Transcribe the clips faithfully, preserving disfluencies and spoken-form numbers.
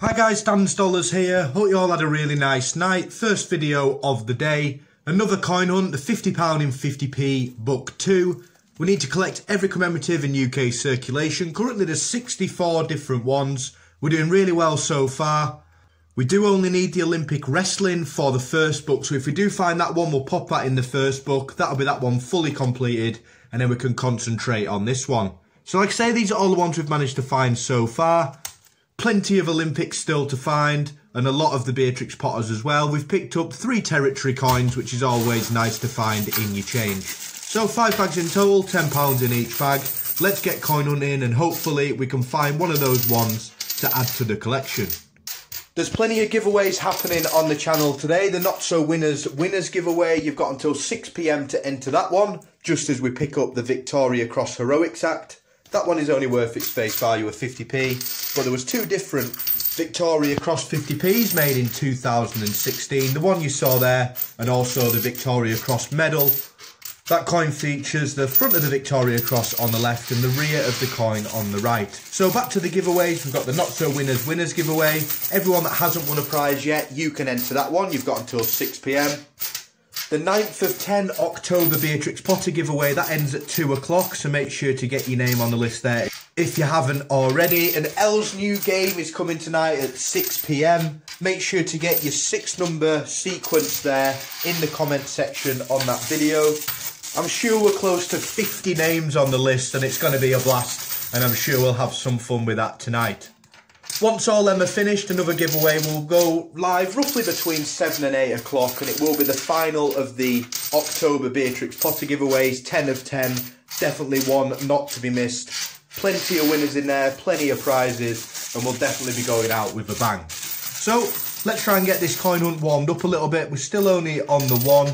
Hi guys, Dan's Dollars here. Hope you all had a really nice night. First video of the day. Another coin hunt, the fifty pound in fifty p book two. We need to collect every commemorative in U K circulation. Currently there's sixty-four different ones. We're doing really well so far. We do only need the Olympic wrestling for the first book, so if we do find that one, we'll pop that in the first book. That'll be that one fully completed, and then we can concentrate on this one. So like I say, these are all the ones we've managed to find so far. Plenty of Olympics still to find, and a lot of the Beatrix Potters as well. We've picked up three territory coins, which is always nice to find in your change. So five bags in total, ten pounds in each bag. Let's get coin hunting, and hopefully we can find one of those ones to add to the collection. There's plenty of giveaways happening on the channel today. The Not So Winners Winners giveaway, you've got until six p m to enter that one, just as we pick up the Victoria Cross Heroics Act. That one is only worth its face value of fifty p, but there was two different Victoria Cross fifty p's made in two thousand sixteen. The one you saw there, and also the Victoria Cross medal. That coin features the front of the Victoria Cross on the left and the rear of the coin on the right. So back to the giveaways, we've got the Not So Winners Winners giveaway. Everyone that hasn't won a prize yet, you can enter that one. You've got until six p m. The ninth of October Beatrix Potter giveaway, that ends at two o'clock, so make sure to get your name on the list there if you haven't already. And Elle's new game is coming tonight at six p m. Make sure to get your six number sequence there in the comment section on that video. I'm sure we're close to fifty names on the list, and it's going to be a blast, and I'm sure we'll have some fun with that tonight. Once all them are finished, another giveaway will go live roughly between seven and eight o'clock, and it will be the final of the October Beatrix Potter giveaways, ten of ten, definitely one not to be missed. Plenty of winners in there, plenty of prizes, and we'll definitely be going out with a bang. So, let's try and get this coin hunt warmed up a little bit. We're still only on the one.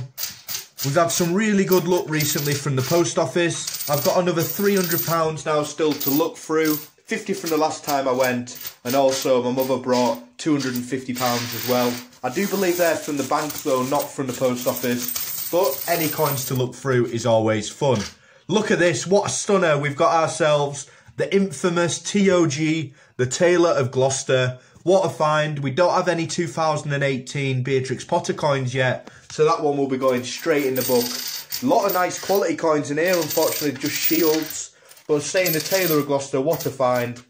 We've had some really good luck recently from the post office. I've got another three hundred pounds now still to look through. fifty from the last time I went, and also my mother brought two hundred and fifty pounds as well. I do believe they're from the bank though, not from the post office, but any coins to look through is always fun. Look at this, what a stunner. We've got ourselves the infamous T O G, The Tailor of Gloucester. What a find. We don't have any two thousand eighteen Beatrix Potter coins yet, so that one will be going straight in the book. A lot of nice quality coins in here, unfortunately just shields. But saying The Tailor of Gloucester, what a find.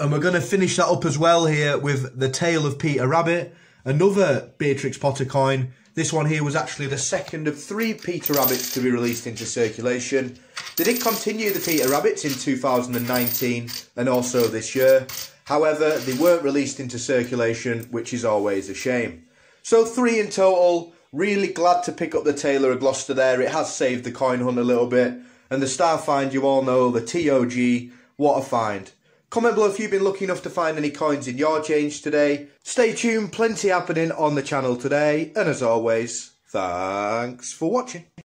And we're going to finish that up as well here with The Tale of Peter Rabbit. Another Beatrix Potter coin. This one here was actually the second of three Peter Rabbits to be released into circulation. They did continue the Peter Rabbits in two thousand nineteen and also this year. However, they weren't released into circulation, which is always a shame. So three in total. Really glad to pick up The Tailor of Gloucester there. It has saved the coin hunt a little bit. And the star find, you all know, the T O G, what a find. Comment below if you've been lucky enough to find any coins in your change today. Stay tuned, plenty happening on the channel today. And as always, thanks for watching.